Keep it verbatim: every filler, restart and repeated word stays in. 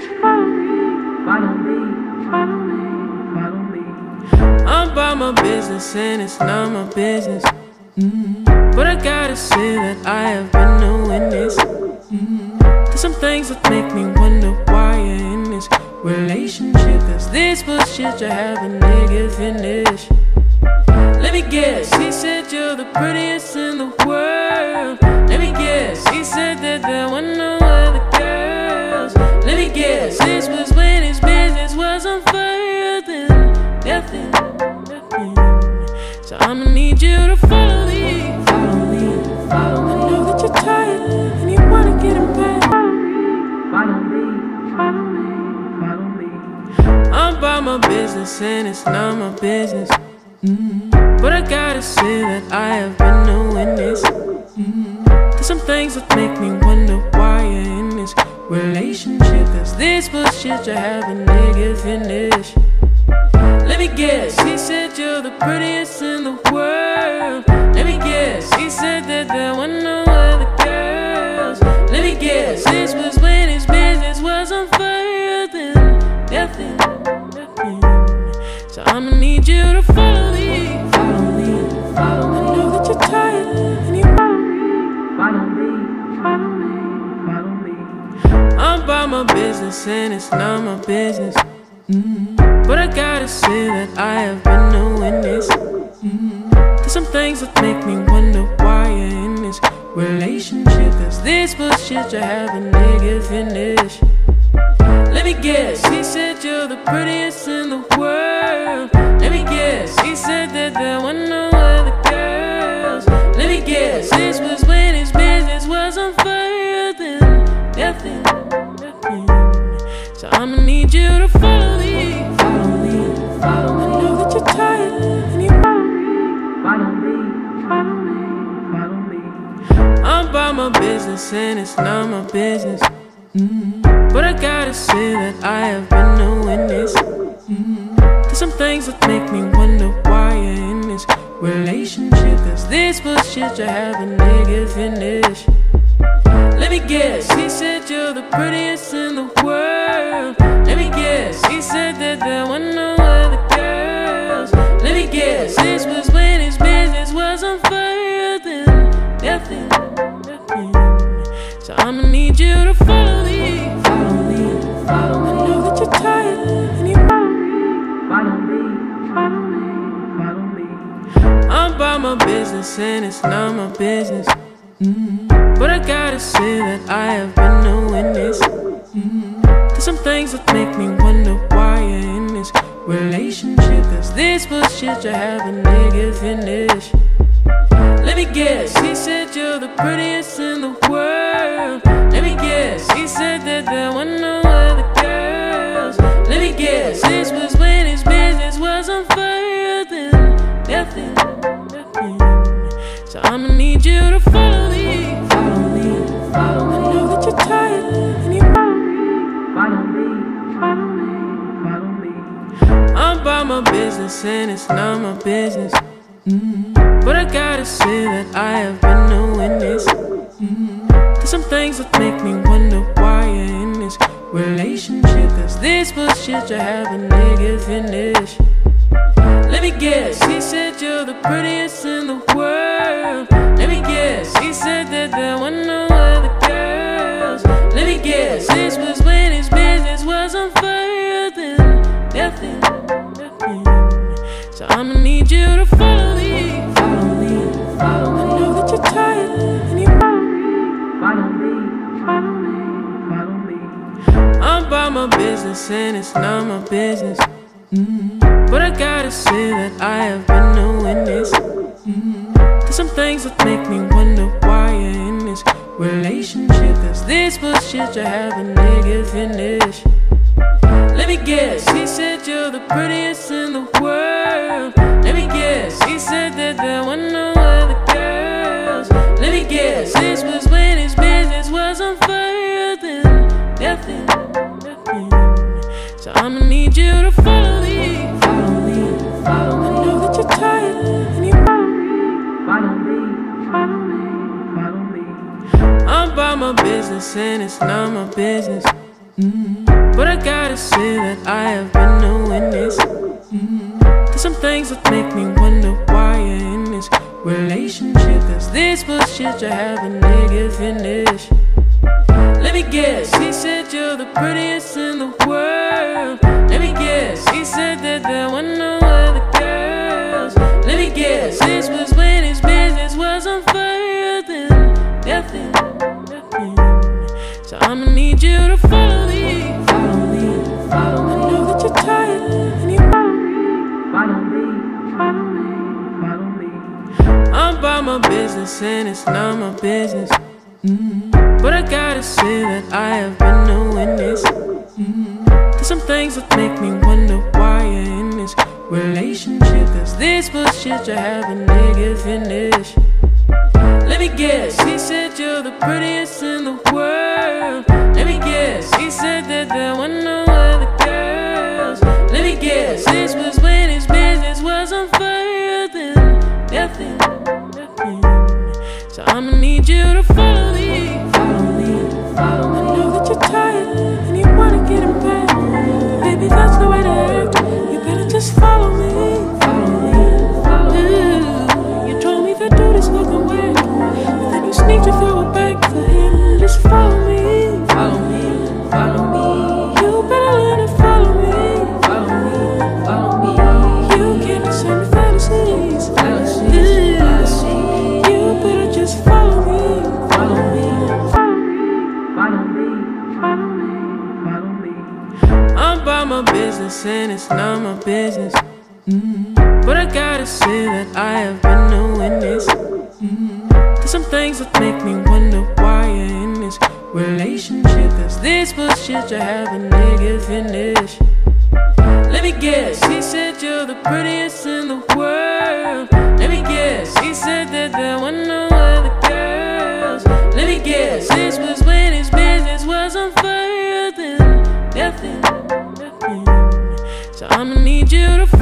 Just follow me, follow me, follow me, follow me. I'm about my business and it's not my business. Mm-hmm. But I gotta say that I have been doing this. Mm-hmm. There's some things that make me wonder why you're in this relationship. Cause this bullshit you have a nigga finish. Let me guess, he said you're the prettiest in the world. Let me guess, he said that there were no other girls. Let me guess, this was when his business wasn't further than nothing, nothing. So I'ma need you to follow me, follow me, follow me. I know that you're tired and you wanna get in bed. Follow me, follow me, follow me, follow me. I'm about my business and it's not my business. Mm-hmm. But I gotta say that I have been doing this. Mm-hmm. There's some things that make me wonder why you're in this relationship. Cause this bullshit you have a nigga finish. Let me guess, he said you're the prettiest in the world. Let me guess, he said that there were no other girls. Let me guess, this was when his business wasn't further than nothing, nothing. So I'ma need you to follow me, follow me, follow me. I know that you're tired and you follow me, follow me, follow me, follow me. I'm about my business and it's not my business. Mm-hmm. But I gotta say that I have been doing this. Mm-hmm. There's some things that make me wonder why you're in this relationship. Cause this bullshit you have a nigga finish. Let me guess, he said you're the prettiest in the world. Let me guess, he said that there were no other girls. Let me guess, this was when his business wasn't further than nothing, nothing. So I'ma need you to follow me, follow me, follow me. I know that you're tired and you follow me, follow me, follow me, follow me. I'm about my business and it's not my business. Mm-hmm. But I gotta say that I have been doing this. Mm-hmm. There's some things that make me wonder why you're in this relationship. Cause this bullshit you have a nigga finish. Let me guess, he said you're the prettiest in the world. Let me guess, he said that there were no other girls. Let me guess, this was when his business wasn't further than nothing, nothing. So I'ma need you to follow me, follow me, follow me. I know that you're tired and you follow me, follow me, follow me, follow me. I'm about my business and it's not my business. Mm-hmm. But I gotta say that I have been doing this. Mm-hmm. There's some things that make me wonder why you're in this relationship. Cause this bullshit you have a nigga finish. Let me guess, he said you're the prettiest in the world. Let me guess, he said that there were no other girls. Let me guess, this was when his business wasn't further than nothing, nothing. So I'ma need you to follow me, follow me, follow me. I know that you're tired and you follow me, follow me, follow me, follow me. I'm about my business and it's not my business. Mm-hmm. But I gotta say that I have been doing this. Mm-hmm. There's some things that make me wonder why you're in this relationship. Cause this bullshit you have a nigga finish. Let me guess, he said you're the prettiest in the world. Let me guess, he said that there were no other girls. Let me guess, this was when his business wasn't further than nothing, nothing. So I'ma need you to follow me, follow me, follow me. I know that you're tired and you follow me, follow me, follow me, follow me. I'm about my business and it's not my business. Mm-hmm. But I gotta say that I have been doing this. Mm-hmm. There's some things that make me wonder why you're in this relationship. Cause this bullshit you have a nigga finish. Let me guess, he said you're the prettiest in the world. Let me guess, he said that there were no other girls. Let me guess, this was when his business wasn't further than nothing, nothing. So I'ma need you to follow me, follow me, follow me. I know that you're tired and you follow me, follow me, follow me, follow me. I'm about my business and it's not my business. Mm-hmm. gotta say that I have been a witness. Mm-hmm. There's some things that make me wonder why you're in this relationship. Cause this bullshit you have a nigga finish. Let me guess, he said you're the prettiest in the world. Let me guess, he said that there were no other girls. Let me guess, this was when his business wasn't further than nothing, nothing. So I'ma need you to follow me, follow me, follow me. I know that you're tired and you follow me, follow me, follow me, follow me. I'm about my business and it's not my business. Mm-hmm. But I gotta say that I have been a witness. Mm-hmm. There's some things that make me wonder why you're in this relationship. Cause this bullshit you have a nigga finish. Let me guess, he said you're the prettiest in the world. Let me guess, he said that there were no other girls. Let me guess, this was when his business wasn't further than nothing, nothing. So I'ma need you to follow me, follow me, follow me. I know that you're tired and you wanna get in bed. Baby, that's the way to act. You better just follow me, follow me, follow me. You told me that dude is looking weird, but then you sneaked your throw it back for him. Just follow me, follow me, follow me. You better learn to follow me, follow me, follow me. You get the same fantasies, fantasies. Just follow me, follow me, follow me, follow me, follow me, follow me. I'm about my business and it's not my business. Mm-hmm. But I gotta say that I have been a witness. Mm-hmm. There's some things that make me wonder why you're in this relationship. Cause this bullshit you have a nigga finish. Let me guess, he said you're the prettiest in the world. Let me guess, he said that there were no other girls. Let me guess, this was when his business wasn't further than nothing, nothing. So I'ma need you to